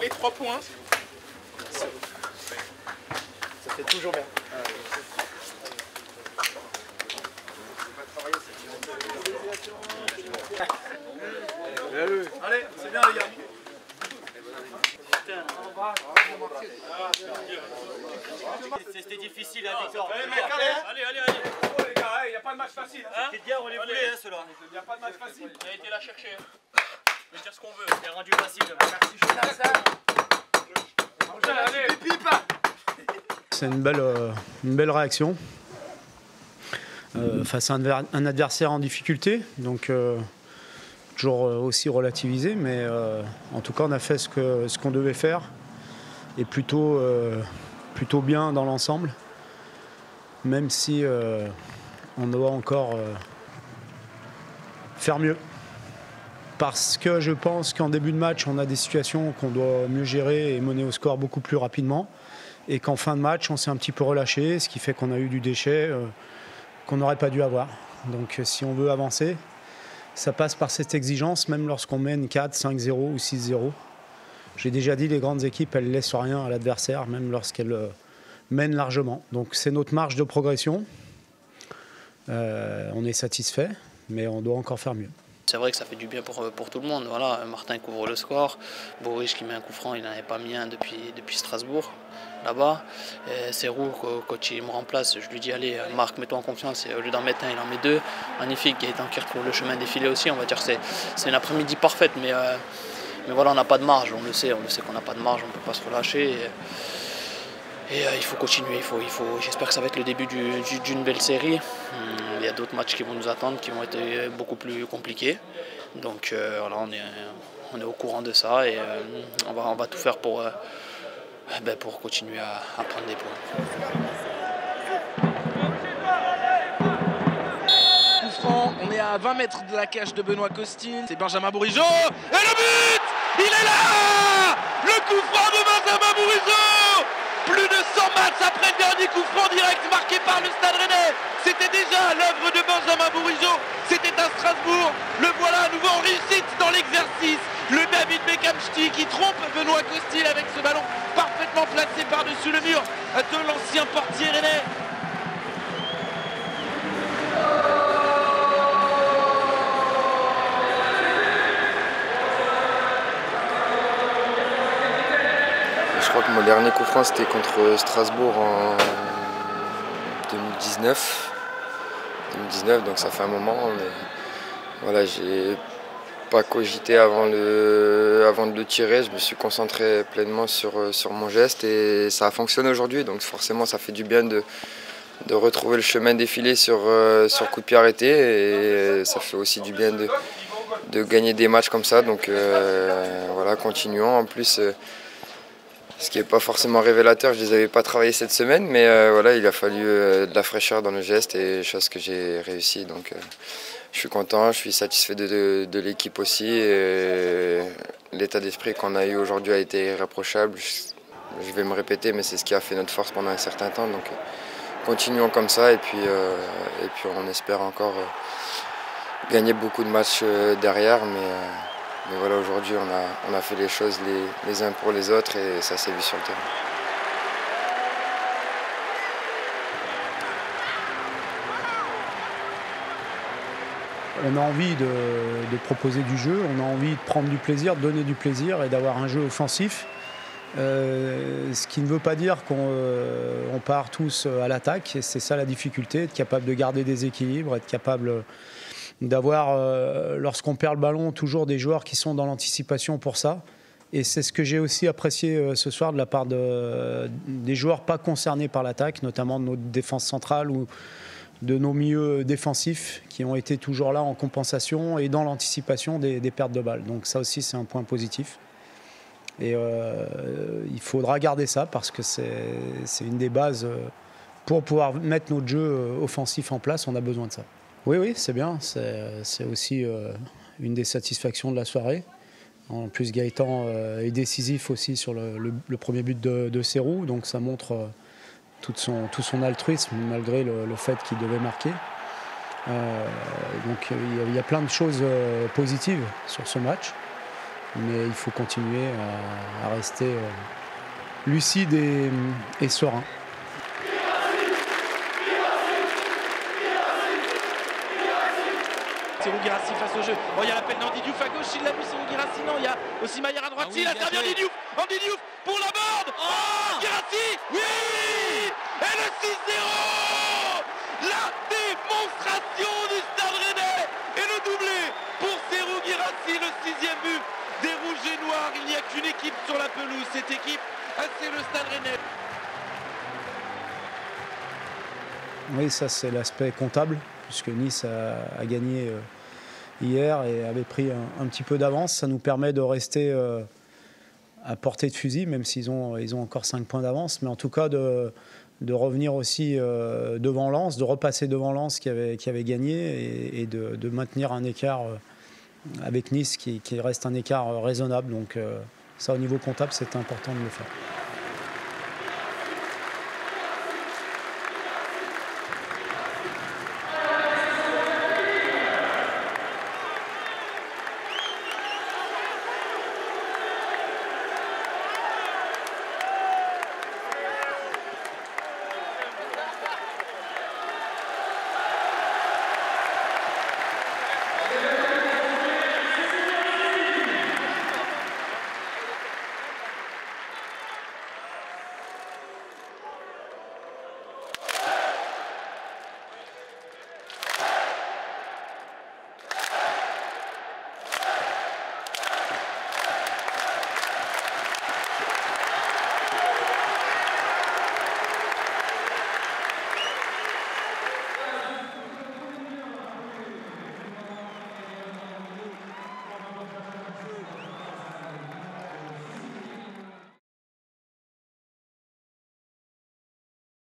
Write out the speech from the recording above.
Les 3 points. Ça fait toujours bien. Allez, c'est bien les gars. C'était difficile à Victor. Allez. Oh les gars, il n'y a pas de match facile. C'était bien, on les voulait, ceux-là. Il n'y a pas de match facile. On a été là chercher. On peut dire ce qu'on veut. C'est rendu facile. Merci, c'est une belle réaction face à un adversaire en difficulté. Donc toujours aussi relativisé, mais en tout cas on a fait ce qu'on devait faire et plutôt bien dans l'ensemble. Même si on doit encore faire mieux. Parce que je pense qu'en début de match, on a des situations qu'on doit mieux gérer et mener au score beaucoup plus rapidement. Et qu'en fin de match, on s'est un petit peu relâché, ce qui fait qu'on a eu du déchet qu'on n'aurait pas dû avoir. Donc si on veut avancer, ça passe par cette exigence, même lorsqu'on mène 4, 5-0 ou 6-0. J'ai déjà dit, les grandes équipes, elles ne laissent rien à l'adversaire, même lorsqu'elles mènent largement. Donc c'est notre marge de progression. On est satisfait, mais on doit encore faire mieux. C'est vrai que ça fait du bien pour tout le monde. Voilà, Martin couvre le score, Boris qui met un coup franc, il n'en avait pas mis un depuis Strasbourg, là-bas. Serhou, quand il me remplace, je lui dis allez Marc, mets-toi en confiance, et au lieu d'en mettre un, il en met 2. Magnifique, Gaëtan qui retrouve le chemin des filets aussi, on va dire que c'est une après-midi parfaite, mais voilà, on n'a pas de marge, on le sait qu'on n'a pas de marge, on ne peut pas se relâcher. Et il faut continuer, j'espère que ça va être le début d'une belle série. Il y a d'autres matchs qui vont nous attendre, qui vont être beaucoup plus compliqués. Donc voilà, on est au courant de ça et on va tout faire pour continuer à prendre des points. Coup franc, on est à 20 mètres de la cage de Benoît Costil. C'est Benjamin Bourigeaud et le but, il est là. Le coup franc de Benjamin Bourigeaud. Plus de 100 matchs après le dernier coup franc direct marqué par le Stade Rennais. C'était déjà l'œuvre de Benjamin Bourigeaud. C'était à Strasbourg. Le voilà à nouveau en réussite dans l'exercice. Le David Mekapchti qui trompe Benoît Costil avec ce ballon parfaitement placé par-dessus le mur de l'ancien portier Rennais. Je crois que mon dernier coup franc c'était contre Strasbourg en 2019, donc ça fait un moment, mais voilà, j'ai pas cogité avant de le tirer, je me suis concentré pleinement sur mon geste et ça a fonctionné aujourd'hui, donc forcément ça fait du bien de retrouver le chemin défilé sur coup de pied arrêté et ça fait aussi du bien de gagner des matchs comme ça, donc voilà, continuons. En plus, ce qui n'est pas forcément révélateur, je ne les avais pas travaillés cette semaine, mais voilà, il a fallu de la fraîcheur dans le geste et chose que j'ai réussi. Donc je suis content, je suis satisfait de l'équipe aussi. L'état d'esprit qu'on a eu aujourd'hui a été irréprochable. Je vais me répéter, mais c'est ce qui a fait notre force pendant un certain temps. Donc continuons comme ça et puis on espère encore gagner beaucoup de matchs derrière. Mais voilà, aujourd'hui, on a fait les choses les uns pour les autres et ça s'est vu sur le terrain. On a envie de proposer du jeu, on a envie de prendre du plaisir, de donner du plaisir et d'avoir un jeu offensif. Ce qui ne veut pas dire qu'on part tous à l'attaque. C'est ça la difficulté, être capable de garder des équilibres, être capable d'avoir, lorsqu'on perd le ballon, toujours des joueurs qui sont dans l'anticipation pour ça. Et c'est ce que j'ai aussi apprécié ce soir de la part des joueurs pas concernés par l'attaque, notamment de notre défense centrale ou de nos milieux défensifs qui ont été toujours là en compensation et dans l'anticipation des pertes de balles. Donc ça aussi, c'est un point positif. Et il faudra garder ça parce que c'est une des bases pour pouvoir mettre notre jeu offensif en place. On a besoin de ça. Oui, c'est bien. C'est aussi une des satisfactions de la soirée. En plus, Gaëtan est décisif aussi sur le premier but de Serhou. Donc ça montre tout son altruisme, malgré le fait qu'il devait marquer. Donc il y a plein de choses positives sur ce match. mais il faut continuer à rester lucide et serein. Serhou Guirassi face au jeu. Oh, il y a l'appel d'Andy Diouf à gauche, il l'a mis. Serhou Guirassi, non, il y a aussi Maillard à droite. Ah oui, il intervient Andy Diouf pour la board. Oh, Guirassi, oui. Et le 6-0. La démonstration du Stade Rennais. Et le doublé pour Serhou Guirassi, le 6e but des Rouges et Noirs. Il n'y a qu'une équipe sur la pelouse. Cette équipe, c'est le Stade Rennais. Oui, ça c'est l'aspect comptable, puisque Nice a gagné hier et avait pris un petit peu d'avance. Ça nous permet de rester à portée de fusil, même s'ils ont encore 5 points d'avance. Mais en tout cas, de revenir aussi devant Lens, de repasser devant Lens qui avait gagné, et de maintenir un écart avec Nice qui reste un écart raisonnable. Donc ça, au niveau comptable, c'était important de le faire.